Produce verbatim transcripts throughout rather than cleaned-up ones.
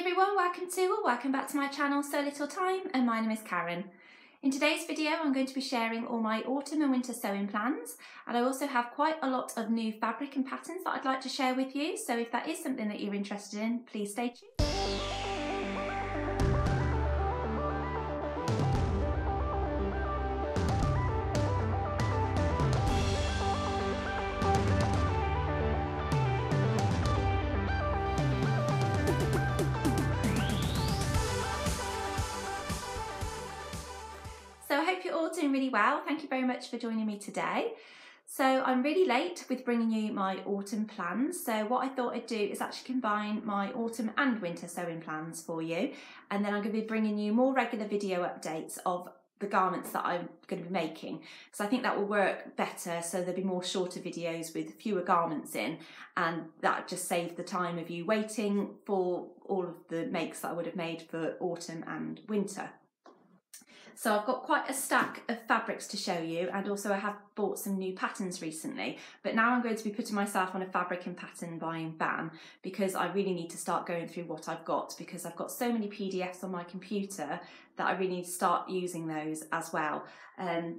everyone, welcome to or welcome back to my channel Sew Little Time, and my name is Karen. In today's video I'm going to be sharing all my autumn and winter sewing plans, and I also have quite a lot of new fabric and patterns that I'd like to share with you, so if that is something that you're interested in, please stay tuned. Doing really well. Thank you very much for joining me today. So I'm really late with bringing you my autumn plans, so what I thought I'd do is actually combine my autumn and winter sewing plans for you, and then I'm going to be bringing you more regular video updates of the garments that I'm going to be making, because I think that will work better, so there'll be more shorter videos with fewer garments in, and that just saves the time of you waiting for all of the makes that I would have made for autumn and winter. So I've got quite a stack of fabrics to show you, and also I have bought some new patterns recently, but now I'm going to be putting myself on a fabric and pattern buying ban, because I really need to start going through what I've got, because I've got so many P D Fs on my computer that I really need to start using those as well. Um,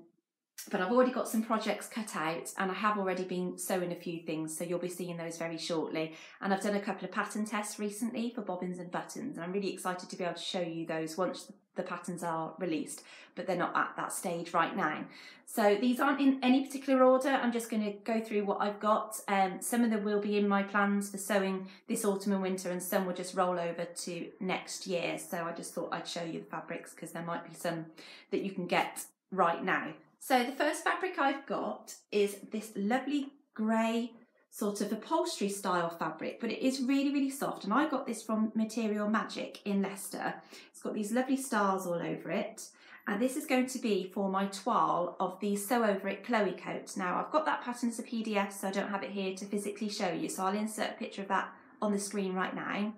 but I've already got some projects cut out, and I have already been sewing a few things, so you'll be seeing those very shortly. And I've done a couple of pattern tests recently for Bobbins and Buttons, and I'm really excited to be able to show you those once the patterns are released, but they're not at that stage right now. So these aren't in any particular order, I'm just going to go through what I've got. Um, some of them will be in my plans for sewing this autumn and winter, and some will just roll over to next year, so I just thought I'd show you the fabrics, because there might be some that you can get right now. So the first fabric I've got is this lovely grey sort of upholstery style fabric, but it is really, really soft, and I got this from Material Magic in Leicester. It's got these lovely stars all over it, and this is going to be for my toile of the Sew Over It Chloe Coat. Now, I've got that pattern as a P D F, so I don't have it here to physically show you, so I'll insert a picture of that on the screen right now.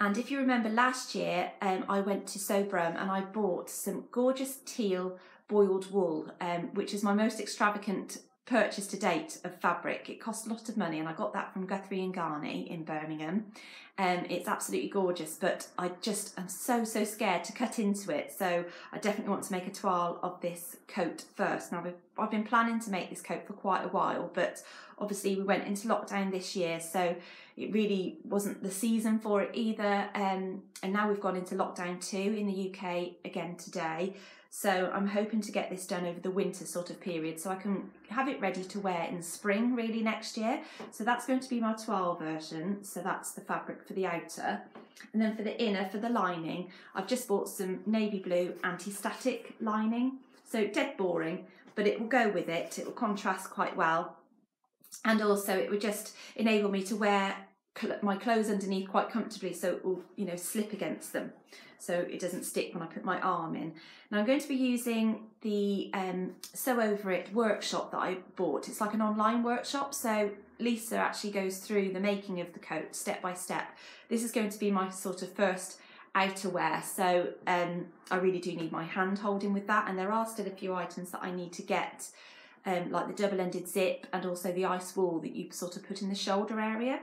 And if you remember last year, um, I went to Sobrum and I bought some gorgeous teal boiled wool, um, which is my most extravagant purchase to date of fabric. It cost a lot of money, and I got that from Guthrie and Ghani in Birmingham. Um, it's absolutely gorgeous, but I just am so, so scared to cut into it, so I definitely want to make a toile of this coat first. Now, I've been planning to make this coat for quite a while, but obviously we went into lockdown this year, so it really wasn't the season for it either, um, and now we've gone into lockdown two in the U K again today, so I'm hoping to get this done over the winter sort of period, so I can have it ready to wear in spring really next year. So that's going to be my toile version, so that's the fabric for the outer, and then for the inner, for the lining, I've just bought some navy blue anti-static lining, so dead boring, but it will go with it, it will contrast quite well, and also it would just enable me to wear my clothes underneath quite comfortably, so it will, you know, slip against them, so it doesn't stick when I put my arm in. Now I'm going to be using the um, Sew Over It workshop that I bought. It's like an online workshop, so Lisa actually goes through the making of the coat step by step. This is going to be my sort of first outerwear, so um, I really do need my hand holding with that, and there are still a few items that I need to get, um, like the double-ended zip and also the ice wool that you sort of put in the shoulder area.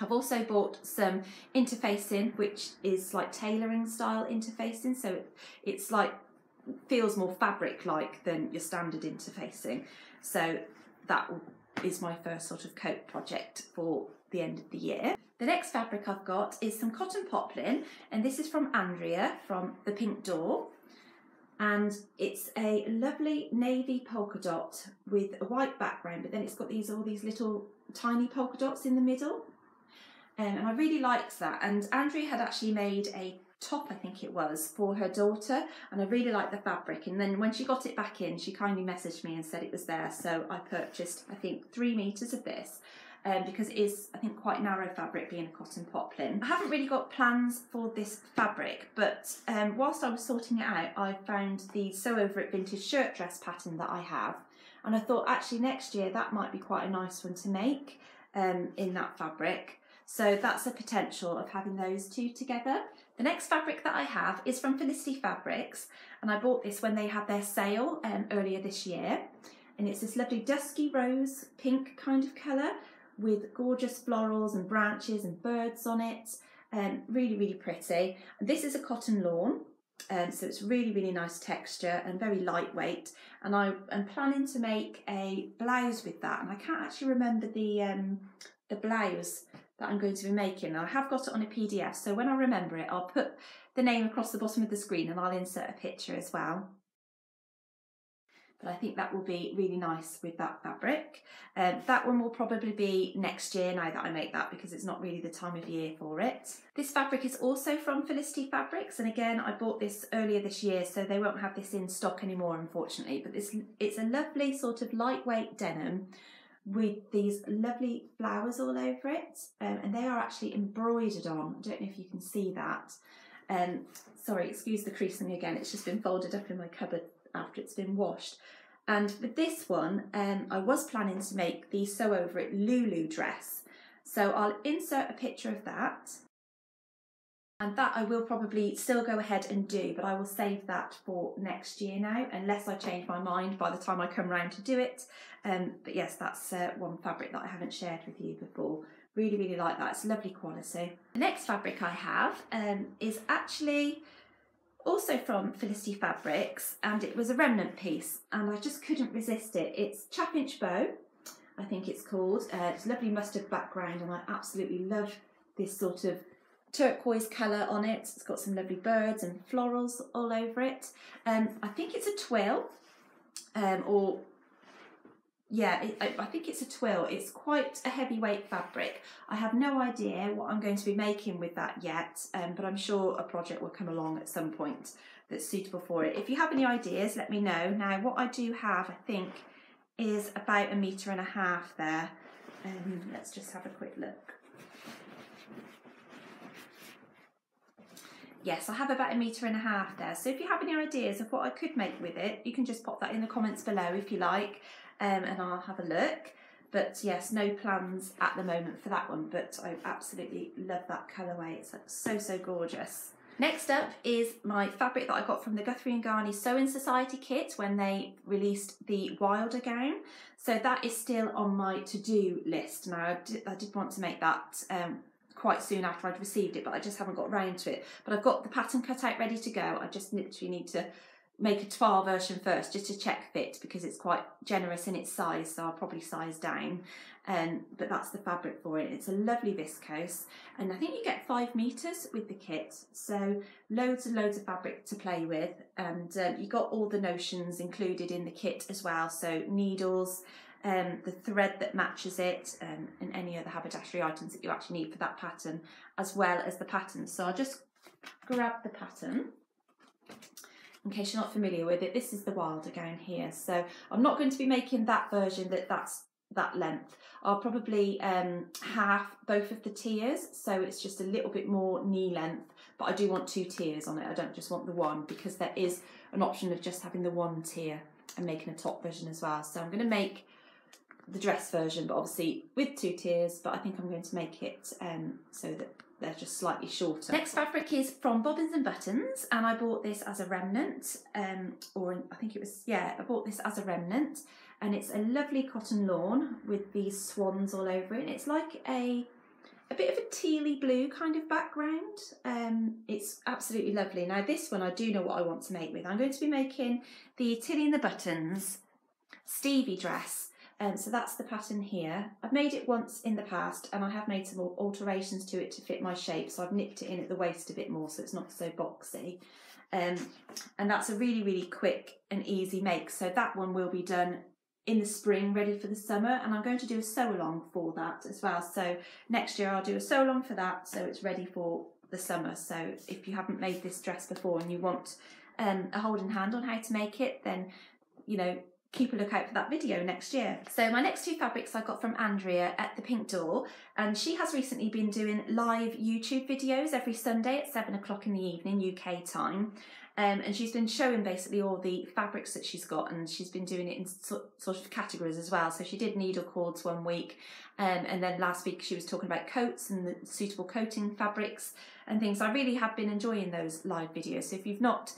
I've also bought some interfacing, which is like tailoring style interfacing, so it's like feels more fabric-like than your standard interfacing, so that is my first sort of coat project for the end of the year. The next fabric I've got is some cotton poplin, and this is from Andrea from the Pink Door, and it's a lovely navy polka dot with a white background, but then it's got these all these little tiny polka dots in the middle. Um, and I really liked that, and Andrea had actually made a top, I think it was, for her daughter, and I really liked the fabric, and then when she got it back in she kindly messaged me and said it was there, so I purchased I think three metres of this, um, because it is I think quite narrow fabric being a cotton poplin. I haven't really got plans for this fabric, but um, whilst I was sorting it out I found the Sew Over It Vintage shirt dress pattern that I have, and I thought actually next year that might be quite a nice one to make um, in that fabric. So that's the potential of having those two together. The next fabric that I have is from Felicity Fabrics, and I bought this when they had their sale um, earlier this year, and it's this lovely dusky rose pink kind of colour with gorgeous florals and branches and birds on it. Um, really, really pretty. This is a cotton lawn, um, so it's really, really nice texture and very lightweight. And I am planning to make a blouse with that. And I can't actually remember the, um, the blouse that I'm going to be making. I have got it on a P D F, so when I remember it, I'll put the name across the bottom of the screen and I'll insert a picture as well. But I think that will be really nice with that fabric. Um, that one will probably be next year now that I make that, because it's not really the time of year for it. This fabric is also from Felicity Fabrics, and again I bought this earlier this year, so they won't have this in stock anymore unfortunately, but this, it's a lovely sort of lightweight denim with these lovely flowers all over it, um, and they are actually embroidered on. I don't know if you can see that. Um, sorry, excuse the creasing again, it's just been folded up in my cupboard after it's been washed. And for this one, um, I was planning to make the Sew Over It Lulu dress, so I'll insert a picture of that, and that I will probably still go ahead and do, but I will save that for next year now, unless I change my mind by the time I come round to do it. Um, but yes, that's uh, one fabric that I haven't shared with you before. Really, really like that, it's lovely quality. The next fabric I have um, is actually also from Felicity Fabrics, and it was a remnant piece and I just couldn't resist it. It's Chapinch Bow, I think it's called. Uh, it's a lovely mustard background and I absolutely love this sort of turquoise colour on it. It's got some lovely birds and florals all over it. Um, I think it's a twill, um, or yeah, it, I think it's a twill. It's quite a heavyweight fabric. I have no idea what I'm going to be making with that yet, um, but I'm sure a project will come along at some point that's suitable for it. If you have any ideas, let me know. Now, what I do have, I think, is about a metre and a half there. Um, let's just have a quick look. Yes, I have about a metre and a half there. So if you have any ideas of what I could make with it, you can just pop that in the comments below if you like, um, and I'll have a look. But yes, no plans at the moment for that one, but I absolutely love that colourway. It's so, so gorgeous. Next up is my fabric that I got from the Guthrie and Ghani Sewing Society kit when they released the Wilder gown. So that is still on my to-do list. Now, I did, I did want to make that um, quite soon after I'd received it, but I just haven't got around to it. But I've got the pattern cut out ready to go. I just literally need to make a toile version first just to check fit, because it's quite generous in its size, so I'll probably size down. Um, but that's the fabric for it. It's a lovely viscose, and I think you get five meters with the kit, so loads and loads of fabric to play with. And uh, you got all the notions included in the kit as well, so needles, Um, the thread that matches it, um, and any other haberdashery items that you actually need for that pattern, as well as the pattern. So I'll just grab the pattern. In case you're not familiar with it, this is the Wilder gown here. So I'm not going to be making that version that that's that length. I'll probably um, half both of the tiers, so it's just a little bit more knee length, but I do want two tiers on it. I don't just want the one, because there is an option of just having the one tier and making a top version as well. So I'm going to make the dress version, but obviously with two tiers, but I think I'm going to make it um, so that they're just slightly shorter. Next fabric is from Bobbins and Buttons, and I bought this as a remnant, um, or I think it was, yeah, I bought this as a remnant, and it's a lovely cotton lawn with these swans all over it. It's like a a bit of a tealy blue kind of background. Um, it's absolutely lovely. Now this one I do know what I want to make with. I'm going to be making the Tilly and the Buttons Stevie dress. Um, so that's the pattern here. I've made it once in the past, and I have made some alterations to it to fit my shape, so I've nipped it in at the waist a bit more so it's not so boxy. Um, and that's a really, really quick and easy make, so that one will be done in the spring, ready for the summer, and I'm going to do a sew-along for that as well. So next year I'll do a sew-along for that, so it's ready for the summer. So if you haven't made this dress before and you want um, a hold in hand on how to make it, then, you know, keep a look out for that video next year. So my next two fabrics I got from Andrea at the Pink Door, and she has recently been doing live YouTube videos every Sunday at seven o'clock in the evening U K time, um, and she's been showing basically all the fabrics that she's got, and she's been doing it in so sort of categories as well. So she did needle cords one week, um, and then last week she was talking about coats and the suitable coating fabrics and things. I really have been enjoying those live videos, so if you've not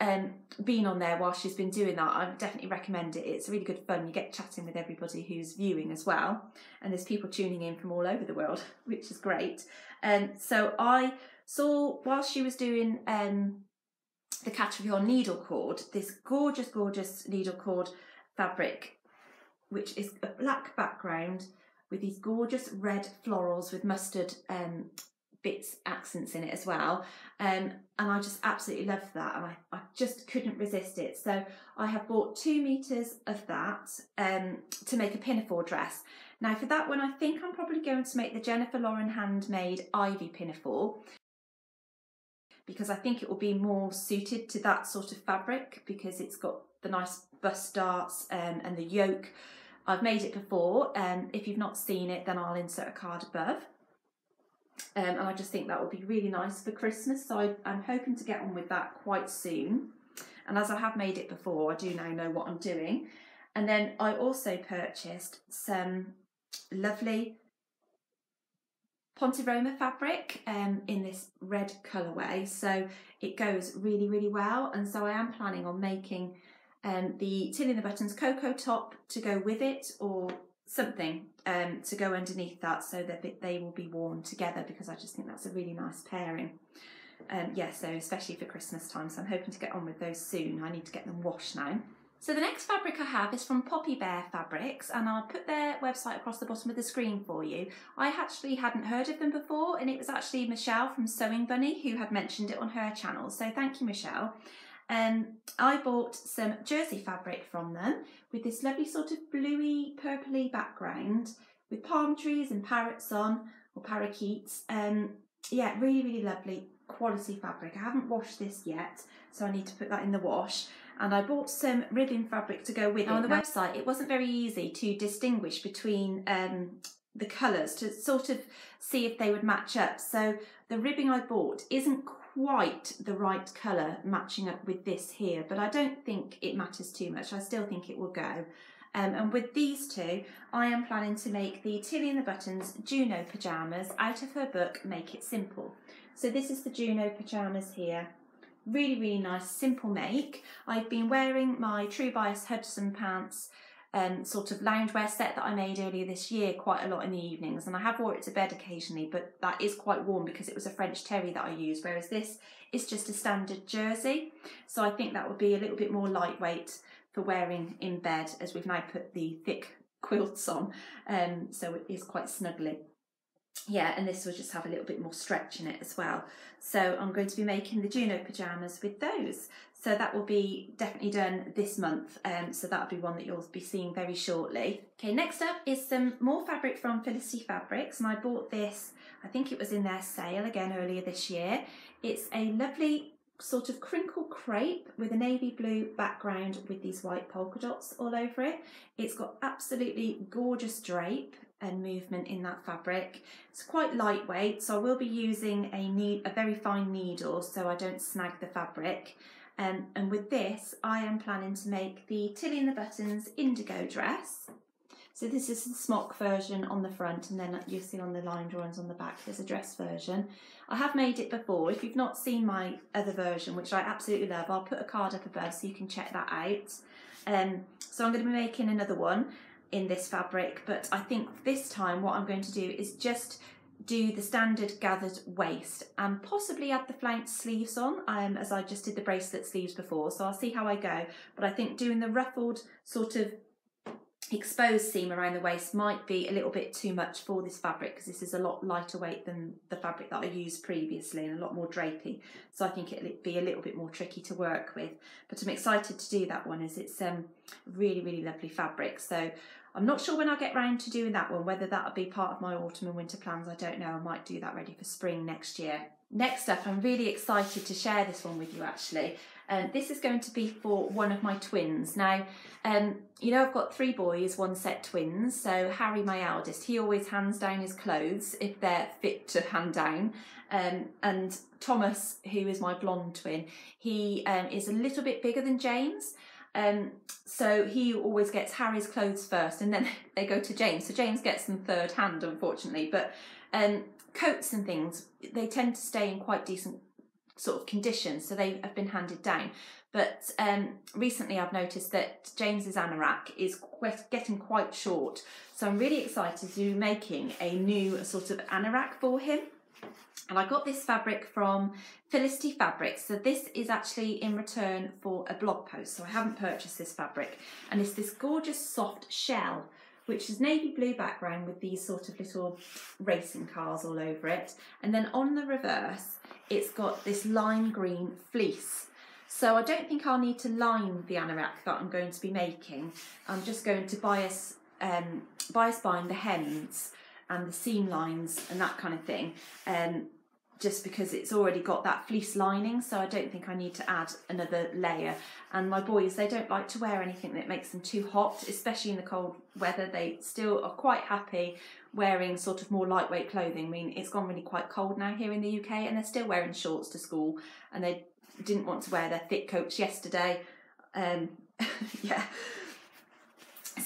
um, been on there while she's been doing that, I definitely recommend it. It's really good fun. You get chatting with everybody who's viewing as well, and there's people tuning in from all over the world, which is great. And um, so I saw, while she was doing um, the Catrifion needle cord, this gorgeous, gorgeous needle cord fabric, which is a black background with these gorgeous red florals with mustard um, bits, accents in it as well. Um, and I just absolutely loved that, and I, I just couldn't resist it. So I have bought two meters of that um, to make a pinafore dress. Now for that one, I think I'm probably going to make the Jennifer Lauren handmade ivy pinafore, because I think it will be more suited to that sort of fabric, because it's got the nice bust darts um, and the yoke. I've made it before, and um, if you've not seen it, then I'll insert a card above. Um, and I just think that would be really nice for Christmas, so I, I'm hoping to get on with that quite soon. And as I have made it before, I do now know what I'm doing. And then I also purchased some lovely Ponte Roma fabric um, in this red colourway, so it goes really, really well. And so I am planning on making um, the Tilly and the Buttons Cocoa Top to go with it, or something um, to go underneath that, so that they will be worn together, because I just think that's a really nice pairing. Um, yeah, so especially for Christmas time, so I'm hoping to get on with those soon. I need to get them washed now. So the next fabric I have is from Poppy Bear Fabrics, and I'll put their website across the bottom of the screen for you. I actually hadn't heard of them before, and it was actually Michelle from Sewing Bunny who had mentioned it on her channel, so thank you, Michelle. Um, I bought some jersey fabric from them with this lovely sort of bluey, purpley background with palm trees and parrots on, or parakeets. Um, yeah, really, really lovely quality fabric. I haven't washed this yet, so I need to put that in the wash. And I bought some ribbon fabric to go with it. On the website, it wasn't very easy to distinguish between um, the colours, to sort of see if they would match up. So the ribbon I bought isn't quite the right colour matching up with this here, but I don't think it matters too much. I still think it will go. Um, and with these two, I am planning to make the Tilly and the Buttons Juno pyjamas out of her book, Make It Simple. So this is the Juno pyjamas here. Really, really nice, simple make. I've been wearing my True Bias Hudson pants um, sort of loungewear set that I made earlier this year quite a lot in the evenings, and I have wore it to bed occasionally, but that is quite warm because it was a French terry that I used, whereas this is just a standard jersey. So I think that would be a little bit more lightweight for wearing in bed, as we've now put the thick quilts on, um, so it is quite snuggly. Yeah, and this will just have a little bit more stretch in it as well. So I'm going to be making the Juno pyjamas with those. So that will be definitely done this month. Um, so that'll be one that you'll be seeing very shortly. Okay, next up is some more fabric from Felicity Fabrics. And I bought this, I think it was in their sale again earlier this year. It's a lovely sort of crinkle crepe with a navy blue background with these white polka dots all over it. It's got absolutely gorgeous drape and movement in that fabric. It's quite lightweight, so I will be using a, need a very fine needle so I don't snag the fabric. Um, and with this, I am planning to make the Tilly and the Buttons indigo dress. So this is the smock version on the front, and then you'll see on the line drawings on the back, there's a dress version. I have made it before. If you've not seen my other version, which I absolutely love, I'll put a card up above so you can check that out. Um, so I'm going to be making another one in this fabric, but I think this time what I'm going to do is just do the standard gathered waist and possibly add the flanked sleeves on, um, as I just did the bracelet sleeves before, so I'll see how I go. But I think doing the ruffled sort of exposed seam around the waist might be a little bit too much for this fabric, because this is a lot lighter weight than the fabric that I used previously and a lot more drapey, so I think it'll be a little bit more tricky to work with. But I'm excited to do that one, as it's um, really, really lovely fabric. So I'm not sure when I'll get round to doing that one, whether that'll be part of my autumn and winter plans, I don't know. I might do that ready for spring next year. Next up, I'm really excited to share this one with you actually. Um, this is going to be for one of my twins. Now, um, you know, I've got three boys, one set twins. So Harry, my eldest, he always hands down his clothes if they're fit to hand down. Um, and Thomas, who is my blonde twin, he um, is a little bit bigger than James. Um, so he always gets Harry's clothes first, and then they go to James. So James gets them third hand, unfortunately. But um, coats and things, they tend to stay in quite decent sort of conditions, so they have been handed down. But um, recently I've noticed that James's anorak is quite, getting quite short, so I'm really excited to be making a new sort of anorak for him. And I got this fabric from Felicity Fabrics, so this is actually in return for a blog post, so I haven't purchased this fabric. And it's this gorgeous soft shell, which is navy blue background with these sort of little racing cars all over it. And then on the reverse, it's got this lime green fleece. So I don't think I'll need to line the anorak that I'm going to be making. I'm just going to bias, um, bias bind the hems and the seam lines and that kind of thing, um, just because it's already got that fleece lining, so I don't think I need to add another layer. And my boys, they don't like to wear anything that makes them too hot, especially in the cold weather. They still are quite happy wearing sort of more lightweight clothing. I mean, it's gone really quite cold now here in the U K, and they're still wearing shorts to school, and they didn't want to wear their thick coats yesterday. Um, yeah.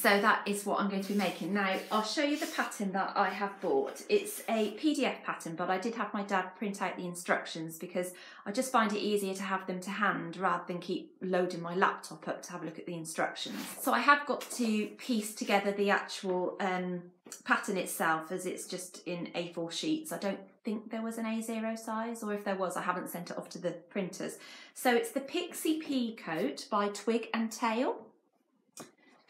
So that is what I'm going to be making. Now, I'll show you the pattern that I have bought. It's a P D F pattern, but I did have my dad print out the instructions because I just find it easier to have them to hand rather than keep loading my laptop up to have a look at the instructions. So I have got to piece together the actual um, pattern itself, as it's just in A four sheets. I don't think there was an A zero size, or if there was, I haven't sent it off to the printers. So it's the Pixie Peacoat by Twig and Tail.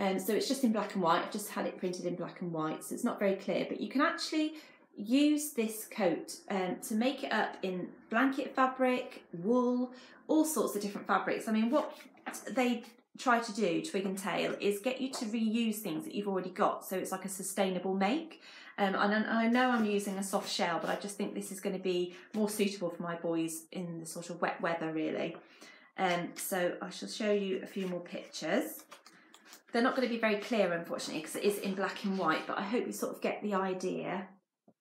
Um, so it's just in black and white. I've just had it printed in black and white, so it's not very clear, but you can actually use this coat um, to make it up in blanket fabric, wool, all sorts of different fabrics. I mean, what they try to do, Twig and Tail, is get you to reuse things that you've already got, so it's like a sustainable make. Um, and I know I'm using a soft shell, but I just think this is going to be more suitable for my boys in the sort of wet weather, really. Um, so I shall show you a few more pictures. They're not going to be very clear, unfortunately, because it is in black and white, but I hope you sort of get the idea.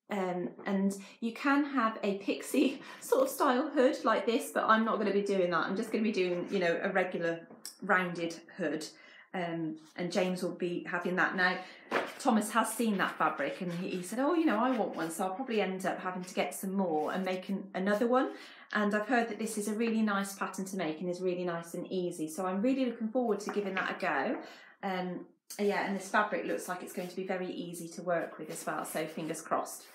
Um, and you can have a pixie sort of style hood like this, but I'm not going to be doing that. I'm just going to be doing, you know, a regular rounded hood. Um, and James will be having that. Now, Thomas has seen that fabric and he said, oh, you know, I want one. So I'll probably end up having to get some more and make an, another one. And I've heard that this is a really nice pattern to make and is really nice and easy. So I'm really looking forward to giving that a go. Um, yeah, and this fabric looks like it's going to be very easy to work with as well, so fingers crossed.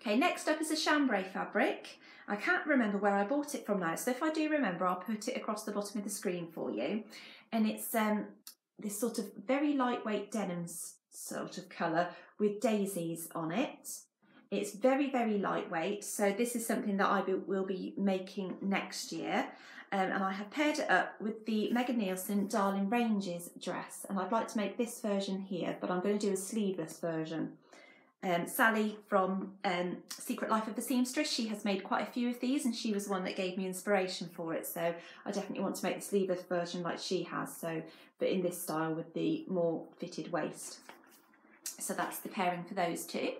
Okay, next up is a chambray fabric. I can't remember where I bought it from now, so if I do remember, I'll put it across the bottom of the screen for you. And it's um, this sort of very lightweight denim sort of colour with daisies on it. It's very, very lightweight, so this is something that I will be making next year. Um, and I have paired it up with the Megan Nielsen Darling Ranges dress, and I'd like to make this version here, but I'm going to do a sleeveless version. Um, Sally from um, Secret Life of the Seamstress, she has made quite a few of these, and she was the one that gave me inspiration for it, so I definitely want to make the sleeveless version like she has, so but in this style with the more fitted waist. So that's the pairing for those two.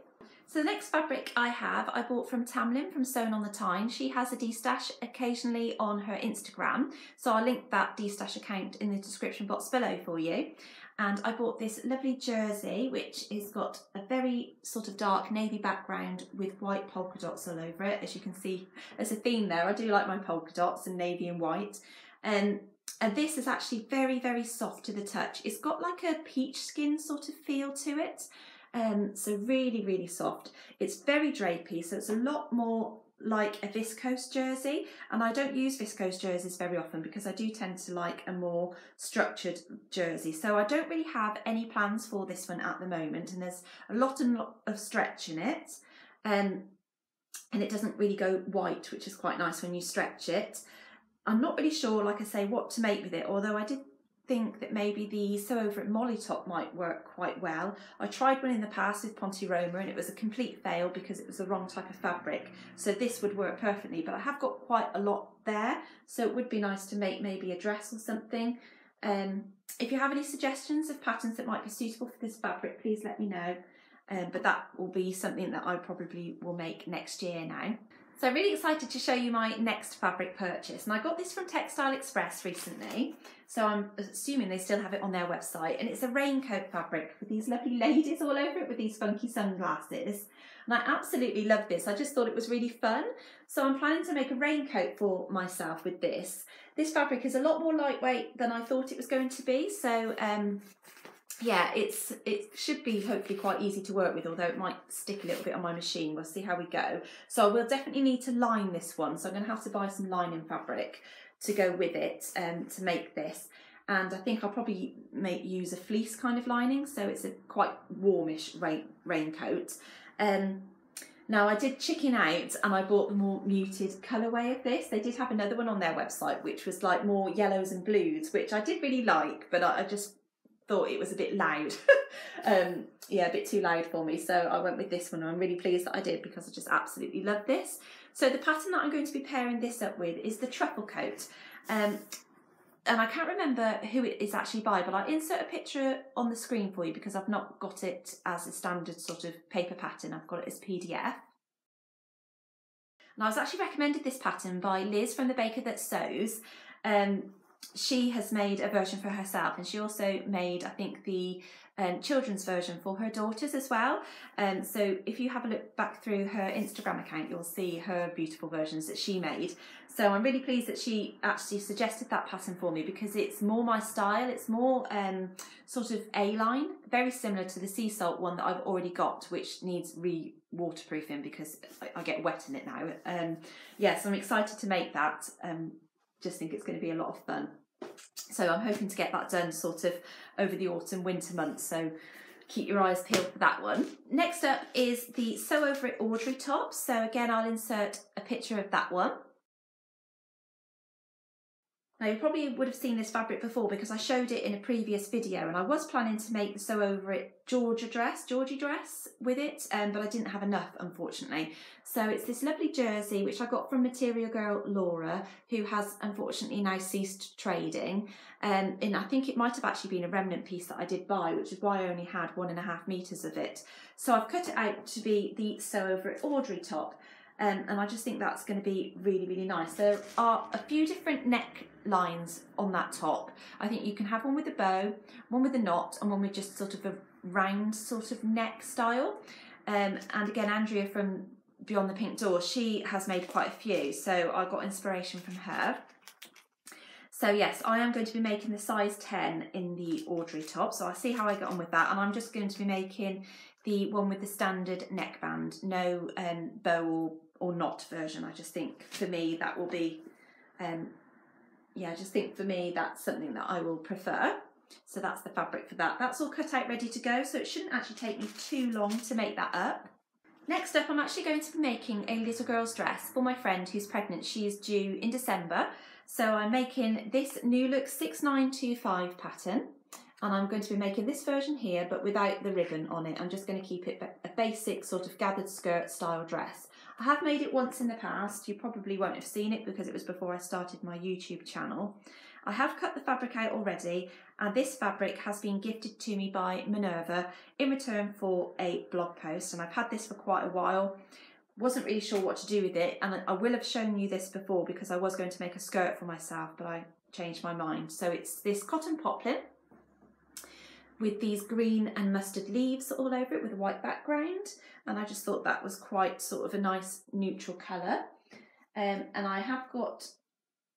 So the next fabric I have, I bought from Tamlyn from Sewn on the Tyne. She has a destash occasionally on her Instagram, so I'll link that destash account in the description box below for you. And I bought this lovely jersey, which has got a very sort of dark navy background with white polka dots all over it. As you can see, as a theme there, I do like my polka dots and navy and white. Um, and this is actually very, very soft to the touch. It's got like a peach skin sort of feel to it. Um, so really, really soft. It's very drapey, so it's a lot more like a viscose jersey, and I don't use viscose jerseys very often because I do tend to like a more structured jersey. So I don't really have any plans for this one at the moment, and there's a lot and lot of stretch in it, um, and it doesn't really go white, which is quite nice when you stretch it. I'm not really sure, like I say, what to make with it, although I did think that maybe the Sew Over It Molly top might work quite well. I tried one in the past with Ponte Roma and it was a complete fail because it was the wrong type of fabric. So this would work perfectly, but I have got quite a lot there. So it would be nice to make maybe a dress or something. Um, if you have any suggestions of patterns that might be suitable for this fabric, please let me know. Um, but that will be something that I probably will make next year now. So I'm really excited to show you my next fabric purchase, and I got this from Textile Express recently, so I'm assuming they still have it on their website, and it's a raincoat fabric with these lovely ladies all over it with these funky sunglasses, and I absolutely love this. I just thought it was really fun, so I'm planning to make a raincoat for myself with this. This fabric is a lot more lightweight than I thought it was going to be, so um, yeah, it's it should be hopefully quite easy to work with, although it might stick a little bit on my machine. We'll see how we go. So I will definitely need to line this one. So I'm going to have to buy some lining fabric to go with it um, to make this. And I think I'll probably make use a fleece kind of lining. So it's a quite warmish rain, raincoat. Um, now I did chicken out and I bought the more muted colourway of this. They did have another one on their website, which was like more yellows and blues, which I did really like, but I, I just... thought it was a bit loud, um, yeah, a bit too loud for me, so I went with this one, and I'm really pleased that I did because I just absolutely love this. So the pattern that I'm going to be pairing this up with is the Truffle Coat, um, and I can't remember who it is actually by, but I'll insert a picture on the screen for you because I've not got it as a standard sort of paper pattern, I've got it as P D F. And I was actually recommended this pattern by Liz from The Baker That Sews. Um, She has made a version for herself, and she also made, I think, the um, children's version for her daughters as well. Um, so if you have a look back through her Instagram account, you'll see her beautiful versions that she made. So I'm really pleased that she actually suggested that pattern for me because it's more my style. It's more um, sort of A-line, very similar to the sea salt one that I've already got, which needs re-waterproofing because I, I get wet in it now. Um, yeah, so I'm excited to make that. Um, just think it's going to be a lot of fun. So I'm hoping to get that done sort of over the autumn winter months, so keep your eyes peeled for that one. Next up is the Sew Over It Audrey top, so again I'll insert a picture of that one. Now you probably would have seen this fabric before because I showed it in a previous video, and I was planning to make the Sew Over It Georgia dress, Georgie dress with it, um, but I didn't have enough unfortunately. So it's this lovely jersey which I got from Material Girl Laura, who has unfortunately now ceased trading, um, and I think it might have actually been a remnant piece that I did buy, which is why I only had one and a half metres of it. So I've cut it out to be the Sew Over It Audrey top. Um, and I just think that's going to be really, really nice. There are a few different neck lines on that top. I think you can have one with a bow, one with a knot, and one with just sort of a round sort of neck style. Um, and again, Andrea from Beyond the Pink Door, she has made quite a few, so I got inspiration from her. So yes, I am going to be making the size ten in the Audrey top, so I'll see how I get on with that. And I'm just going to be making the one with the standard neckband, no um, bow or or knot version. I just think for me that will be, um, yeah, I just think for me that's something that I will prefer. So that's the fabric for that. That's all cut out, ready to go, so it shouldn't actually take me too long to make that up. Next up, I'm actually going to be making a little girl's dress for my friend who's pregnant. She is due in December. So I'm making this New Look six nine two five pattern, and I'm going to be making this version here, but without the ribbon on it. I'm just going to keep it a basic sort of gathered skirt style dress. I have made it once in the past. You probably won't have seen it because it was before I started my YouTube channel. I have cut the fabric out already, and this fabric has been gifted to me by Minerva in return for a blog post, and I've had this for quite a while. Wasn't really sure what to do with it, and I will have shown you this before because I was going to make a skirt for myself, but I changed my mind. So it's this cotton poplin with these green and mustard leaves all over it with a white background. And I just thought that was quite sort of a nice neutral colour. Um, and I have got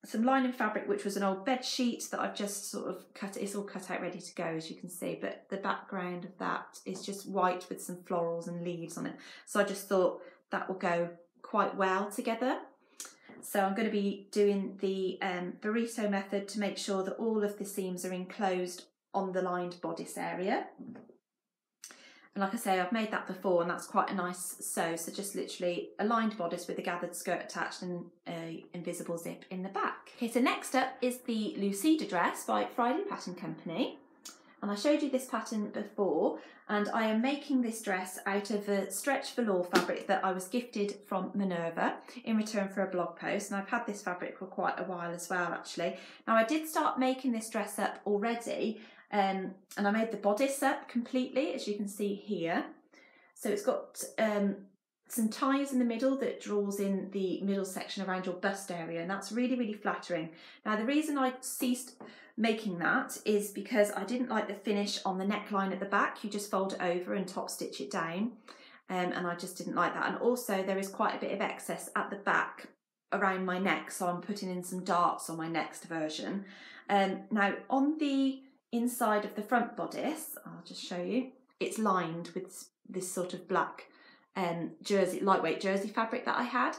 some lining fabric, which was an old bed sheet that I've just sort of cut, it's all cut out ready to go as you can see, but the background of that is just white with some florals and leaves on it. So I just thought that will go quite well together. So I'm going to be doing the um, burrito method to make sure that all of the seams are enclosed on the lined bodice area. And like I say, I've made that before, and that's quite a nice sew. So just literally a lined bodice with a gathered skirt attached and an invisible zip in the back. Okay, so next up is the Lucida dress by Friday Pattern Company. And I showed you this pattern before, and I am making this dress out of a stretch velour fabric that I was gifted from Minerva in return for a blog post, and I've had this fabric for quite a while as well actually. Now I did start making this dress up already, um, and I made the bodice up completely as you can see here. So it's got um, some ties in the middle that draws in the middle section around your bust area, and that's really, really flattering. Now, the reason I ceased making that is because I didn't like the finish on the neckline at the back. You just fold it over and top stitch it down, um, and I just didn't like that. And also there is quite a bit of excess at the back around my neck, so I'm putting in some darts on my next version. Um, now on the inside of the front bodice, I'll just show you, it's lined with this sort of black um, jersey, lightweight jersey fabric that I had.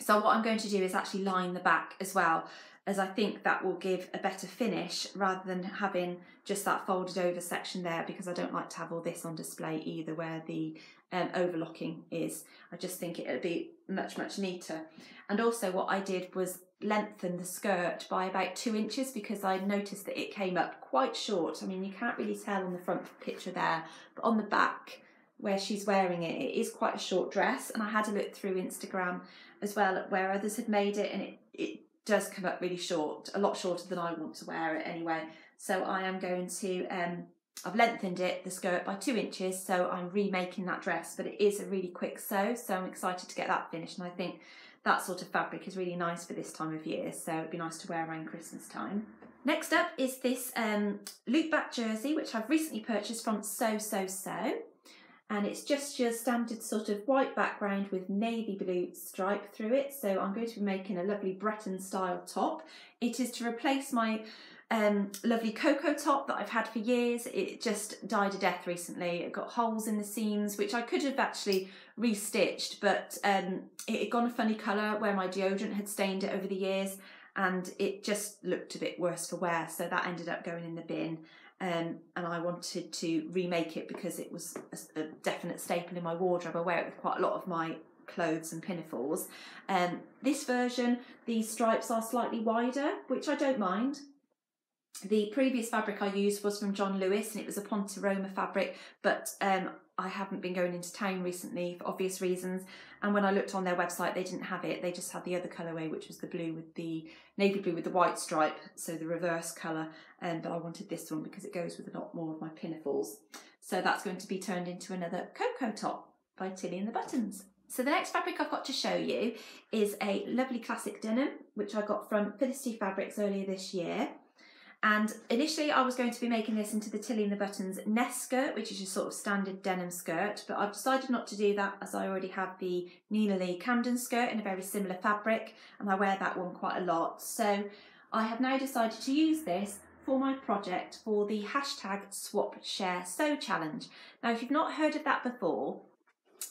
So what I'm going to do is actually line the back as well, as I think that will give a better finish rather than having just that folded over section there, because I don't like to have all this on display either where the um, overlocking is. I just think it'll be much, much neater. And also what I did was lengthen the skirt by about two inches because I noticed that it came up quite short. I mean, you can't really tell on the front picture there, but on the back where she's wearing it, it is quite a short dress. And I had a look through Instagram as well at where others had made it, and it, it does come up really short, a lot shorter than I want to wear it anyway. So I am going to, um, I've lengthened it, the skirt, by two inches, so I'm remaking that dress, but it is a really quick sew, so I'm excited to get that finished, and I think that sort of fabric is really nice for this time of year, so it'd be nice to wear around Christmas time. Next up is this um, loop back jersey, which I've recently purchased from Sew, Sew, Sew, and it's just your standard sort of white background with navy blue stripe through it, so I'm going to be making a lovely Breton style top. It is to replace my Um, lovely Cocoa Top that I've had for years. It just died a death recently. It got holes in the seams, which I could have actually restitched, but um, it had gone a funny colour where my deodorant had stained it over the years, and it just looked a bit worse for wear, so that ended up going in the bin. Um, and I wanted to remake it because it was a, a definite staple in my wardrobe. I wear it with quite a lot of my clothes and pinafores. Um, this version, the stripes are slightly wider, which I don't mind. The previous fabric I used was from John Lewis, and it was a Ponte Roma fabric, but um, I haven't been going into town recently for obvious reasons, and when I looked on their website they didn't have it. They just had the other colourway, which was the blue with the navy blue with the white stripe, so the reverse colour, um, but I wanted this one because it goes with a lot more of my pinafores. So that's going to be turned into another Cocoa Top by Tilly and the Buttons. So the next fabric I've got to show you is a lovely classic denim, which I got from Felicity Fabrics earlier this year. And initially I was going to be making this into the Tilly and the Buttons Nest skirt, which is your sort of standard denim skirt, but I've decided not to do that as I already have the Nina Lee Camden skirt in a very similar fabric, and I wear that one quite a lot. So I have now decided to use this for my project for the hashtag Swap Share Sew Challenge. Now, if you've not heard of that before,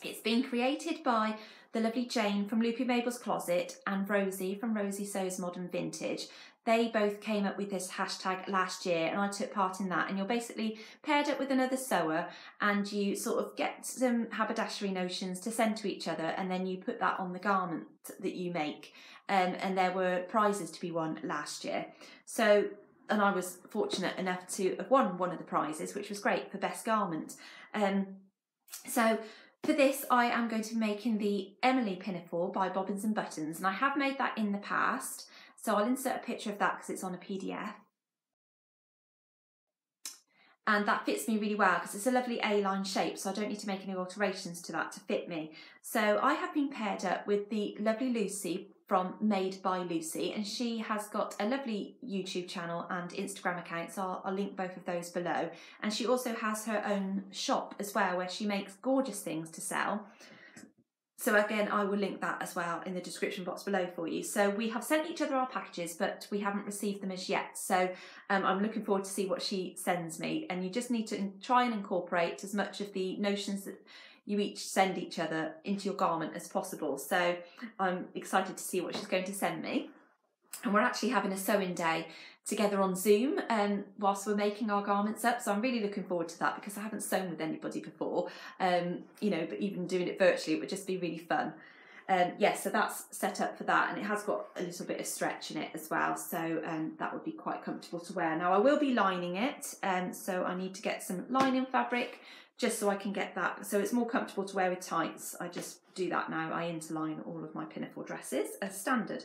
it's been created by the lovely Jane from Loopy Mabel's Closet and Rosie from Rosie Sews Modern Vintage. They both came up with this hashtag last year, and I took part in that, and you're basically paired up with another sewer and you sort of get some haberdashery notions to send to each other, and then you put that on the garment that you make, um, and there were prizes to be won last year. So, and I was fortunate enough to have won one of the prizes, which was great, for best garment. Um, so for this, I am going to be making the Emily pinafore by Bobbins and Buttons, and I have made that in the past, so I'll insert a picture of that because it's on a P D F. And that fits me really well because it's a lovely A-line shape, so I don't need to make any alterations to that to fit me. So I have been paired up with the lovely Lucy from Made by Lucy, and she has got a lovely YouTube channel and Instagram account, so I'll, I'll link both of those below. And she also has her own shop as well where she makes gorgeous things to sell. So again, I will link that as well in the description box below for you. So we have sent each other our packages, but we haven't received them as yet. So um, I'm looking forward to see what she sends me. And you just need to try and incorporate as much of the notions that you each send each other into your garment as possible. So I'm excited to see what she's going to send me. And we're actually having a sewing day together on Zoom um, whilst we're making our garments up. So I'm really looking forward to that because I haven't sewn with anybody before, um, you know, but even doing it virtually, it would just be really fun. Um, yeah, so that's set up for that, and it has got a little bit of stretch in it as well. So um, that would be quite comfortable to wear. Now I will be lining it, um, so I need to get some lining fabric just so I can get that. So it's more comfortable to wear with tights. I just do that now. I interline all of my pinafore dresses as standard.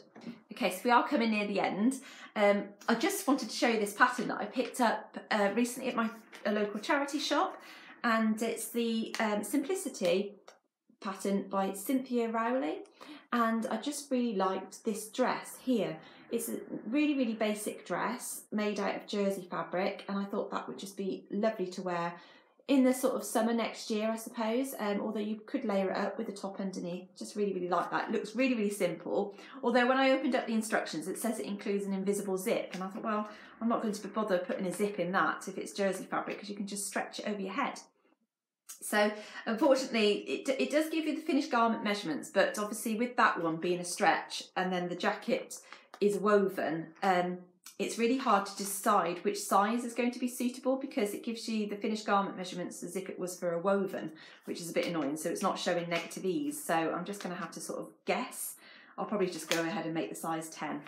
Okay, so we are coming near the end. Um, I just wanted to show you this pattern that I picked up uh, recently at my a local charity shop, and it's the um, Simplicity pattern by Cynthia Rowley, and I just really liked this dress here. It's a really, really basic dress made out of jersey fabric, and I thought that would just be lovely to wear in the sort of summer next year, I suppose, um, although you could layer it up with a top underneath. Just really, really like that. It looks really, really simple. Although when I opened up the instructions, it says it includes an invisible zip, and I thought, well, I'm not going to bother putting a zip in that if it's jersey fabric, because you can just stretch it over your head. So unfortunately, it, it does give you the finished garment measurements, but obviously with that one being a stretch and then the jacket is woven, um, it's really hard to decide which size is going to be suitable, because it gives you the finished garment measurements as if it was for a woven, which is a bit annoying. So it's not showing negative ease. So I'm just going to have to sort of guess. I'll probably just go ahead and make the size ten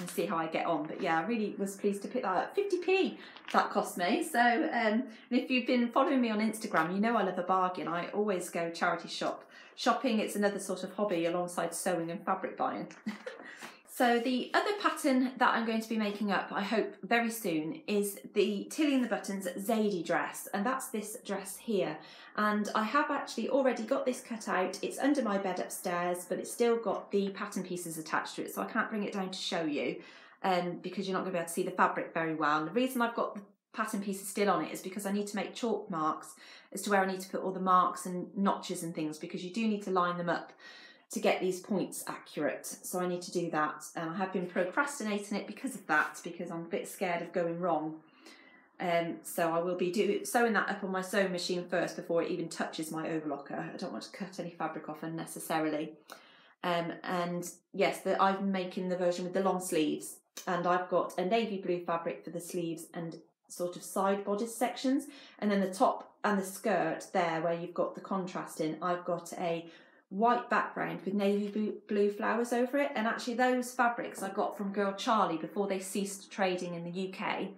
and see how I get on. But yeah, I really was pleased to pick that up. fifty p that cost me. So um, and if you've been following me on Instagram, you know I love a bargain. I always go charity shop. Shopping, it's another sort of hobby alongside sewing and fabric buying. So the other pattern that I'm going to be making up, I hope very soon, is the Tilly and the Buttons Zadie dress, and that's this dress here. And I have actually already got this cut out. It's under my bed upstairs, but it's still got the pattern pieces attached to it, so I can't bring it down to show you, um, because you're not going to be able to see the fabric very well. And the reason I've got the pattern pieces still on it is because I need to make chalk marks as to where I need to put all the marks and notches and things, because you do need to line them up to get these points accurate. So I need to do that, and I have been procrastinating it because of that, because I'm a bit scared of going wrong. Um, so I will be do, sewing that up on my sewing machine first before it even touches my overlocker. I don't want to cut any fabric off unnecessarily. Um, and yes, the, I'm making the version with the long sleeves, and I've got a navy blue fabric for the sleeves and sort of side bodice sections, and then the top and the skirt there where you've got the contrast in, I've got a white background with navy blue flowers over it. And actually those fabrics I got from Girl Charlie before they ceased trading in the U K,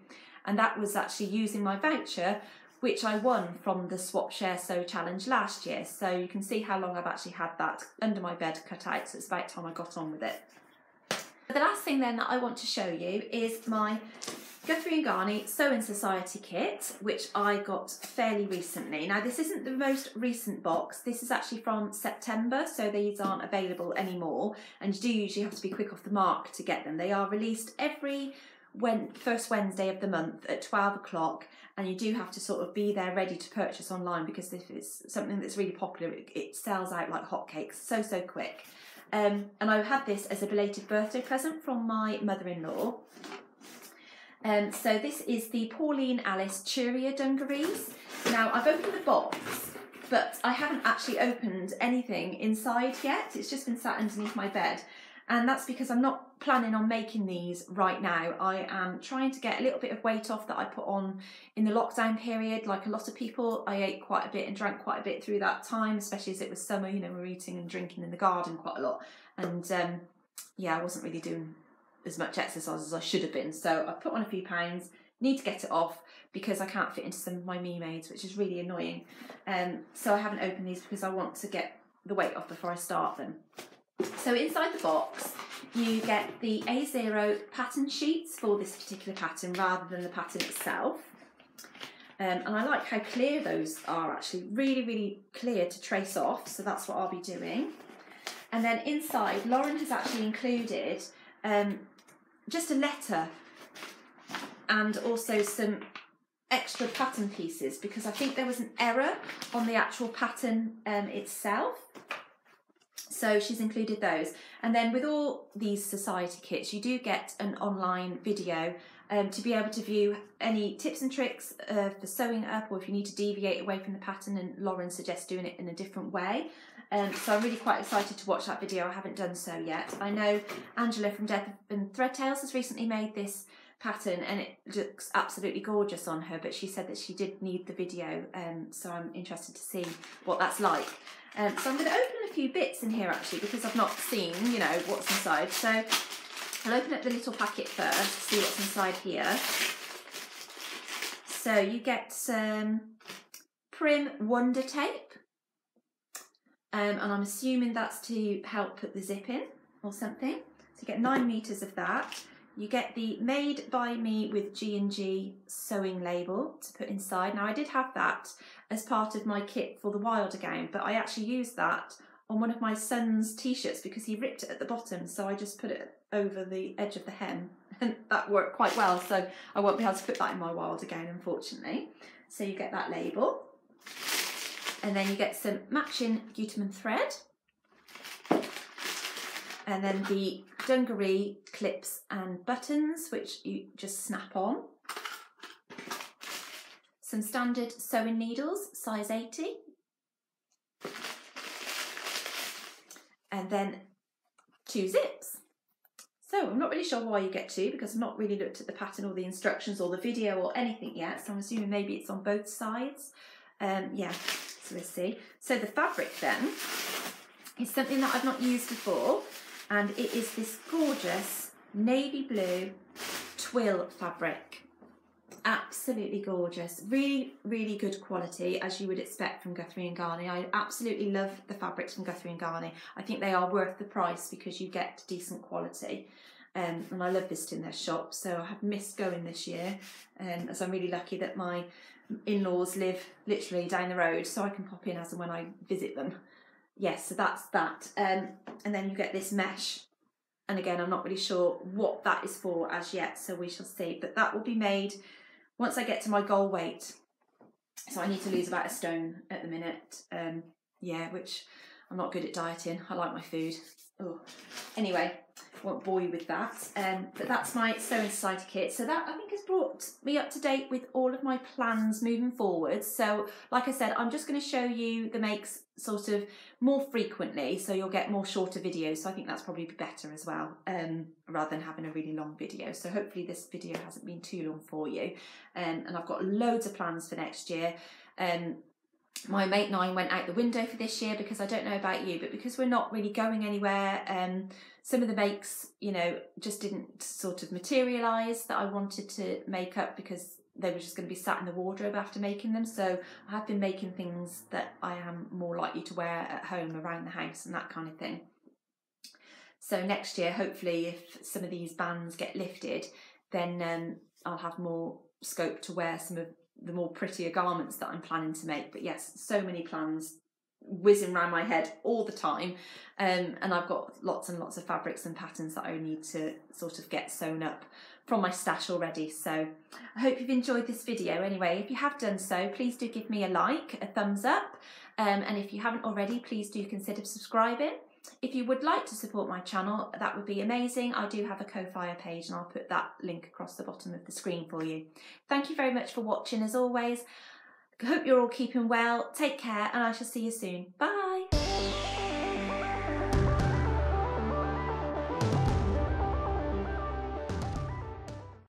and that was actually using my voucher which I won from the Swap Share Sew Challenge last year. So you can see how long I've actually had that under my bed cut out, so it's about time I got on with it. The last thing then that I want to show you is my Guthrie and Ghani Sewing Society kit, which I got fairly recently. Now this isn't the most recent box, this is actually from September, so these aren't available anymore, and you do usually have to be quick off the mark to get them. They are released every when, first Wednesday of the month at twelve o'clock, and you do have to sort of be there ready to purchase online, because if it's something that's really popular, it, it sells out like hotcakes so, so quick. Um, and I had this as a belated birthday present from my mother-in-law. Um, so this is the Pauline Alice Churia dungarees. Now I've opened the box, but I haven't actually opened anything inside yet. It's just been sat underneath my bed. And that's because I'm not planning on making these right now. I am trying to get a little bit of weight off that I put on in the lockdown period. Like a lot of people, I ate quite a bit and drank quite a bit through that time, especially as it was summer, you know, we were eating and drinking in the garden quite a lot. And um, yeah, I wasn't really doing as much exercise as I should have been. So I put on a few pounds, need to get it off because I can't fit into some of my me maids, which is really annoying. Um, so I haven't opened these because I want to get the weight off before I start them. So inside the box, you get the A zero pattern sheets for this particular pattern rather than the pattern itself. Um, and I like how clear those are actually, really, really clear to trace off. So that's what I'll be doing. And then inside, Lauren has actually included um, just a letter and also some extra pattern pieces, because I think there was an error on the actual pattern um, itself. So she's included those. And then with all these society kits, you do get an online video um, to be able to view any tips and tricks uh, for sewing up, or if you need to deviate away from the pattern, and Lauren suggests doing it in a different way. Um, so I'm really quite excited to watch that video. I haven't done so yet. I know Angela from Death and Threadtails has recently made this pattern and it looks absolutely gorgeous on her, but she said that she did need the video, um, so I'm interested to see what that's like. Um, so I'm going to open a few bits in here actually, because I've not seen, you know, what's inside. So I'll open up the little packet first to see what's inside here. So you get some Prim Wonder Tape. Um, and I'm assuming that's to help put the zip in or something. So you get nine meters of that. You get the Made by Me with G and G sewing label to put inside. Now I did have that as part of my kit for the Wilder gown, but I actually used that on one of my son's t-shirts because he ripped it at the bottom, so I just put it over the edge of the hem and that worked quite well, so I won't be able to put that in my Wilder gown, unfortunately. So you get that label, and then you get some matching Gutermann thread, and then the dungaree clips and buttons, which you just snap on. Some standard sewing needles, size eighty. And then two zips. So I'm not really sure why you get two, because I've not really looked at the pattern or the instructions or the video or anything yet. So I'm assuming maybe it's on both sides. Um, yeah, so we'll see. So the fabric then is something that I've not used before. And it is this gorgeous navy blue twill fabric. Absolutely gorgeous. Really, really good quality, as you would expect from Guthrie and Ghani. I absolutely love the fabrics from Guthrie and Ghani. I think they are worth the price because you get decent quality. Um, and I love visiting their shop, so I have missed going this year, um, as I'm really lucky that my in-laws live literally down the road, so I can pop in as and when I visit them. Yes, so that's that. Um, and then you get this mesh. And again, I'm not really sure what that is for as yet, so we shall see. But that will be made once I get to my goal weight. So I need to lose about a stone at the minute. Um, yeah, which I'm not good at dieting. I like my food. Oh, anyway, won't bore you with that. Um, but that's my Sewing Society kit. So that, I think, has brought me up to date with all of my plans moving forward. So like I said, I'm just going to show you the makes sort of more frequently, so you'll get more shorter videos. So I think that's probably better as well, um, rather than having a really long video. So hopefully this video hasn't been too long for you. Um, and I've got loads of plans for next year. Um, My Make Nine went out the window for this year because I don't know about you, but because we're not really going anywhere, um, some of the makes, you know, just didn't sort of materialise that I wanted to make up because they were just going to be sat in the wardrobe after making them. So I have been making things that I am more likely to wear at home, around the house and that kind of thing. So next year, hopefully, if some of these bans get lifted, then um, I'll have more scope to wear some of the more prettier garments that I'm planning to make. But yes, so many plans whizzing around my head all the time, um, and I've got lots and lots of fabrics and patterns that I need to sort of get sewn up from my stash already. So I hope you've enjoyed this video. Anyway, if you have done so, please do give me a like, a thumbs up, um, and if you haven't already, please do consider subscribing. If you would like to support my channel, that would be amazing. I do have a Ko-fi page, and I'll put that link across the bottom of the screen for you. Thank you very much for watching, as always. I hope you're all keeping well. Take care, and I shall see you soon. Bye.